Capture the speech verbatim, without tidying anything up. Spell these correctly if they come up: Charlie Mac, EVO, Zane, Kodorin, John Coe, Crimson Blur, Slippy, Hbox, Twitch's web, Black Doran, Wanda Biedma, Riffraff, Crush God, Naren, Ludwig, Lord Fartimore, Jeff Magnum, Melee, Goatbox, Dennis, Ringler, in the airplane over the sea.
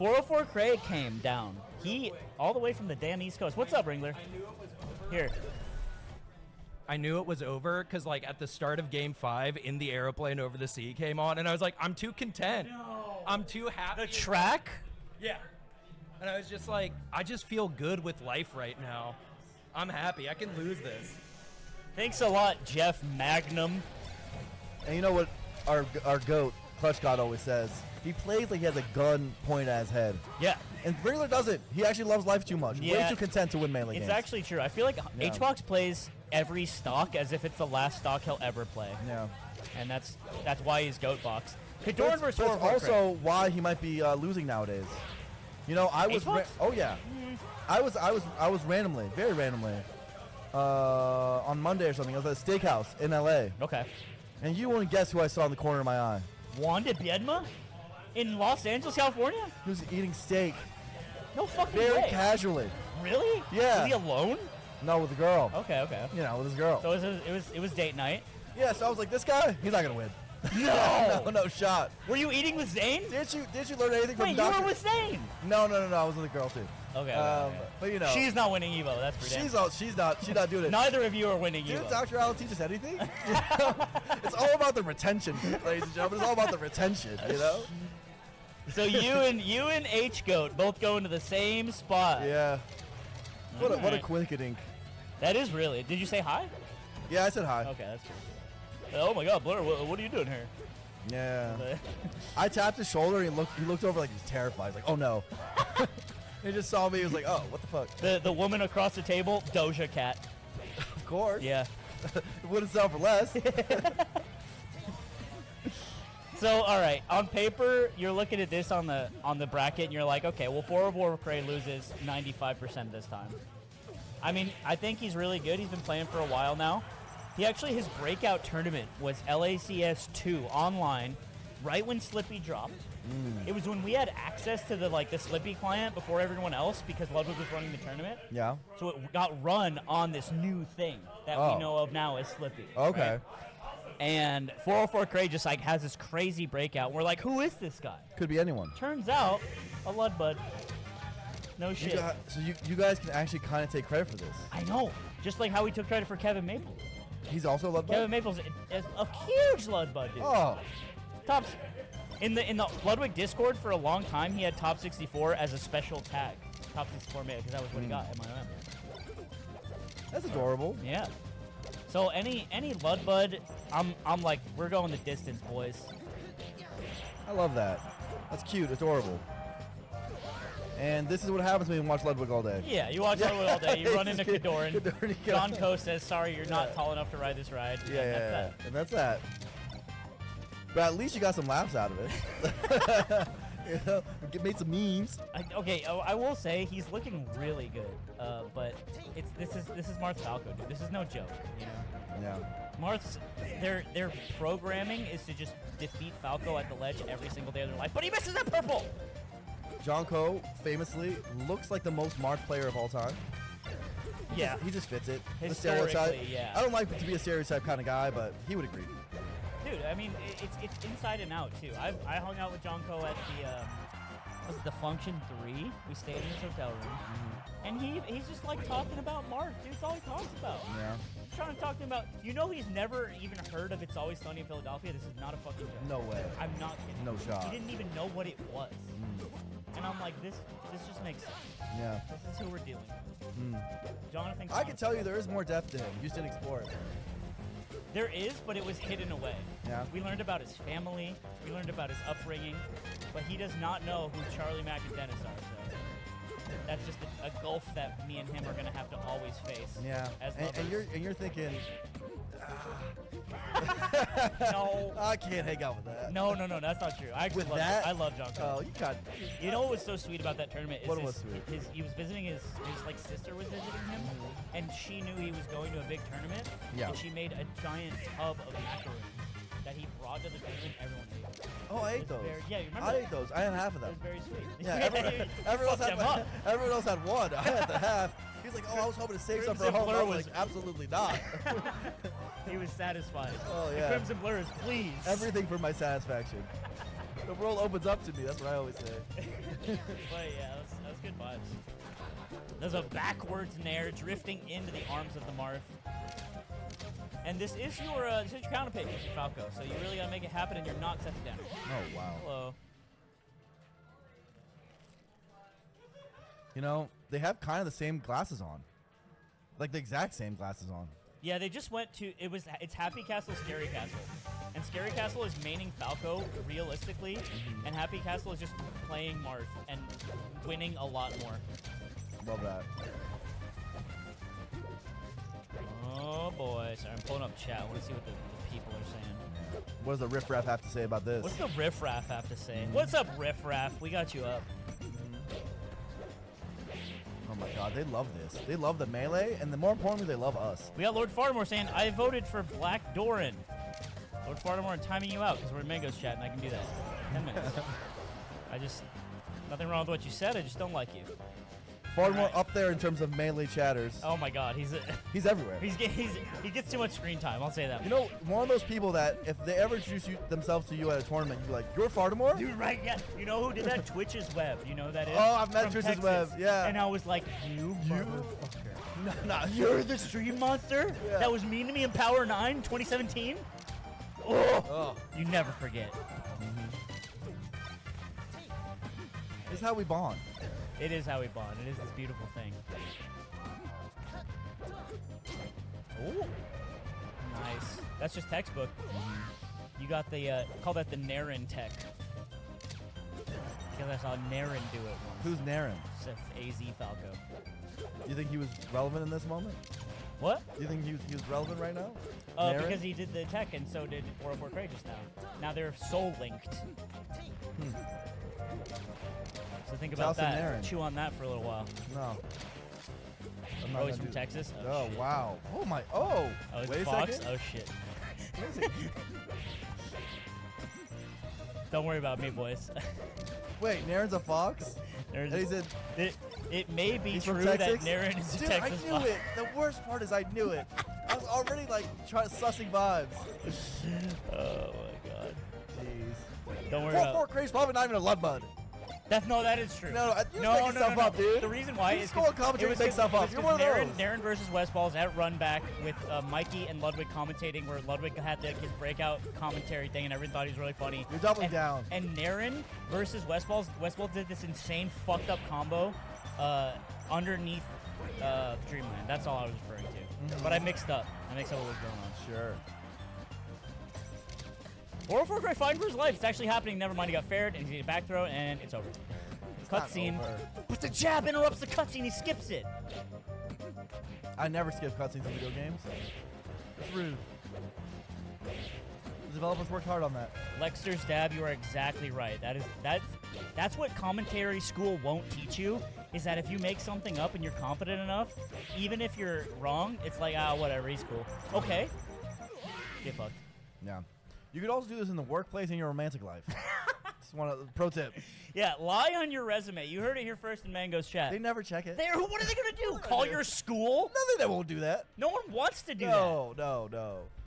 four oh four Cray came down. He, all the way from the damn East Coast. What's up, Ringler? Here. I knew it was over because, like, at the start of game five, In the Airplane Over the Sea came on, and I was like, I'm too content. No. I'm too happy. The track? Yeah. And I was just like, I just feel good with life right now. I'm happy. I can lose this. Thanks a lot, Jeff Magnum. And you know what our, our GOAT, Crush God, always says? He plays like he has a gun pointed at his head. Yeah. And Ringler doesn't. He actually loves life too much. Yeah. Way too content to win mainly games. It's actually true. I feel like yeah. Hbox plays every stock as if it's the last stock he'll ever play. Yeah. And that's that's why he's Goatbox. Kodorin versus. That's also why he might be uh, losing nowadays. You know, I was. Oh yeah. Mm. I was. I was. I was randomly, very randomly, uh, on Monday or something. I was at a steakhouse in L A. Okay. And you won't guess who I saw in the corner of my eye. Wanda Biedma. In Los Angeles, California? He was eating steak. No fucking Very way. Very casually. Really? Yeah. Was he alone? No, with a girl. Okay, okay. You know, with his girl. So it was it was, it was date night? Yeah, so I was like, this guy? He's not going to win. No! no, no shot. Were you eating with Zane? Did you Did you learn anything Wait, from Doctor? You were with Zane? No, no, no, no. I was with a girl, too. Okay, okay, um, okay. But, you know. She's not winning EVO. That's for damn. She's, all, she's, not, she's not doing it. Neither of you are winning Did EVO. Did Doctor Al teach us anything? It's all about the retention, ladies and gentlemen. It's all about the retention, you know? So you and you and H Goat both go into the same spot. Yeah. What a, what a quick-a-dink. That is really. Did you say hi? Yeah, I said hi. Okay, that's good. Oh my God, Blur, what, what are you doing here? Yeah. I tapped his shoulder. And he looked. He looked over like he's terrified. He's like, oh no. He just saw me. He was like, oh, what the fuck? The the woman across the table, Doja Cat. Of course. Yeah. It wouldn't sell for less. So, all right, on paper, you're looking at this on the on the bracket, and you're like, okay, well, four oh four Cray loses ninety-five percent this time. I mean, I think he's really good. He's been playing for a while now. He actually, his breakout tournament was L A C S two online, right when Slippy dropped. Mm. It was when we had access to the like the Slippy client before everyone else because Ludwig was running the tournament. Yeah. So it got run on this new thing that oh. we know of now as Slippy. Okay. Right? And four oh four Cray just like has this crazy breakout. We're like, who is this guy? Could be anyone. Turns out, a Ludbud. No shit. You got, so you, you guys can actually kind of take credit for this. I know. Just like how we took credit for Kevin Maple. He's also a Ludbud? Kevin Maple's a, a huge Ludbud, dude. Oh. Tops. In the, in the Ludwig Discord for a long time, he had top sixty-four as a special tag. Top sixty-four made because that was what mm. he got at my lab. That's adorable. Yeah. So any any Ludbud, I'm I'm like we're going the distance, boys. I love that. That's cute, adorable. And this is what happens when you watch Ludwig all day. Yeah, you watch yeah. Ludwig all day. You run into Kodorin. Kodorin. John Coe says, "Sorry, you're yeah. not tall enough to ride this ride." Yeah, yeah, and that's, yeah. That. And that's that. But at least you got some laughs out of it. You know, made some memes. I, okay, oh, I will say he's looking really good, uh, but it's this is this is Marth's Falco, dude. This is no joke. You know? Yeah. Marth's their their programming is to just defeat Falco at the ledge every single day of their life, but he misses that purple. John Coe famously looks like the most Marth player of all time. He yeah, just, he just fits it. The stereotype. Yeah. I don't like to be a stereotype kind of guy, but he would agree. Dude, I mean, it's it's inside and out too. I've, I hung out with John Coe at the um, was it the Function Three? We stayed in his hotel room, mm-hmm. and he he's just like talking about Marth, dude. It's all he talks about. Yeah. I'm trying to talk to him about. You know, he's never even heard of It's Always Sunny in Philadelphia. This is not a fucking joke. No way. I'm not kidding. No shot. He didn't even know what it was. Mm. And I'm like, this this just makes sense. Yeah. This is who we're dealing with. Mm. Jonathan. I can tell you, there is more depth to him. You just didn't explore it. There is, but it was hidden away. Yeah. We learned about his family. We learned about his upbringing. But he does not know who Charlie Mac and Dennis are. So that's just a, a gulf that me and him are going to have to always face. Yeah. As and, and you're and you're thinking, ah. No. I can't hang out with that. No, no, no. That's not true. I actually with love that? I love John Coe. Oh, you got You, you know what was so sweet about that tournament? Is what his, was sweet? His, he was visiting his, his like sister was visiting him. And she knew he was going to a big tournament, yeah. and she made a giant tub of macaroons that he brought to the tournament. Everyone ate. Oh, I ate those. Very, yeah, you remember? I that? ate those. I had half of them. It was very sweet. Yeah, everyone, everyone, else had my, everyone else had one. I had the half. He's like, oh, I was hoping to save some for home. I was like, absolutely not. He was satisfied. Oh yeah. The Crimson Blur is pleased. Everything for my satisfaction. The world opens up to me. That's what I always say. But yeah, that's, that's good vibes. There's a backwards Nair drifting into the arms of the Marth. And this is your uh, this is your counter pick, Falco. So you really gotta make it happen, and you're not set to down. Oh wow. Hello. You know, they have kind of the same glasses on. Like the exact same glasses on. Yeah, they just went to, it was, it's Happy Castle, Scary Castle. And Scary Castle is maining Falco, realistically. And Happy Castle is just playing Marth and winning a lot more. Love that. Oh boy, sorry, I'm pulling up chat. I want to see what the, the people are saying. What does the Riffraff have to say about this? What's the Riffraff have to say? What's up, Riffraff? We got you up. Oh my god, they love this. They love the melee, and the more importantly, they love us. We got Lord Fartimore saying, I voted for Black Doran. Lord Fartimore, I'm timing you out, because we're in Mango's chat, and I can do that. Ten minutes. I just, nothing wrong with what you said, I just don't like you. Fartimore right. Up there in terms of melee chatters. Oh my god, he's a, he's everywhere. He's, he's, he gets too much screen time, I'll say that. You know, one of those people that, if they ever introduce you, themselves to you at a tournament, you'd be like, you're Fartimore? Dude, right, yeah. You know who did that? Twitch's web. You know who that is? Oh, I've met From Twitch's Texas. web, yeah. And I was like, you, you motherfucker. No, no, you're the stream monster? Yeah. That was mean to me in Power nine twenty seventeen? Oh, oh. You never forget. Mm-hmm. It's how we bond. It is how we bond. It is this beautiful thing. Ooh. Nice. That's just textbook. You got the, uh, call that the Naren tech. Because I saw Naren do it once. Who's Naren? It's A Z Falco. You think he was relevant in this moment? What? You think he was, he was relevant right now? Uh, because he did the tech, and so did four oh four Cray just now. Now they're soul linked. Hmm. So think about Jocelyn that. Naren. Chew on that for a little while. No. I'm not oh, he's from Texas. Oh, oh wow. Oh my. Oh. Oh, it's Hbox. Oh shit. Don't worry about me, boys. Wait, Naren's a fox? Naren's and he's a. It, it may be he's true that Naren is a Dude, Texas Dude, I knew fox. it. The worst part is I knew it. I was already like try, sussing vibes. Oh my god. Jeez. Don't worry about it. four oh four Cray's probably not even a Ludbud. That's no, that is true. No, no, no, no, stuff no, no. Up, dude. The reason why you is score commentary, it was make stuff up. You're one of Naren, those. Naren versus Westballz at run back with uh, Mikey and Ludwig commentating, where Ludwig had the, his breakout commentary thing, and everyone thought he was really funny. You're doubling and, down. And Naren versus Westballz, Westballz did this insane fucked up combo uh, underneath uh, Dreamland. That's all I was referring to. Mm-hmm. But I mixed up. I mixed up what was going on. Sure. four oh four Cray fighting for his life. It's actually happening. Never mind. He got fared, and he did a back throw, and it's over. Cutscene. But the jab interrupts the cutscene. He skips it. I never skip cutscenes in video games. It's rude. The developers worked hard on that. Lexter's dab. You are exactly right. That is that's that's what commentary school won't teach you. Is that if you make something up and you're confident enough, even if you're wrong, it's like ah whatever. He's cool. Okay. Get fucked. Yeah. You could also do this in the workplace and your romantic life. Just want a pro tip. Yeah, lie on your resume. You heard it here first in Mango's chat. They never check it. They're, what are they going to do? Call do. your school? Nothing that won't do that. No one wants to do no, that. No, no, no.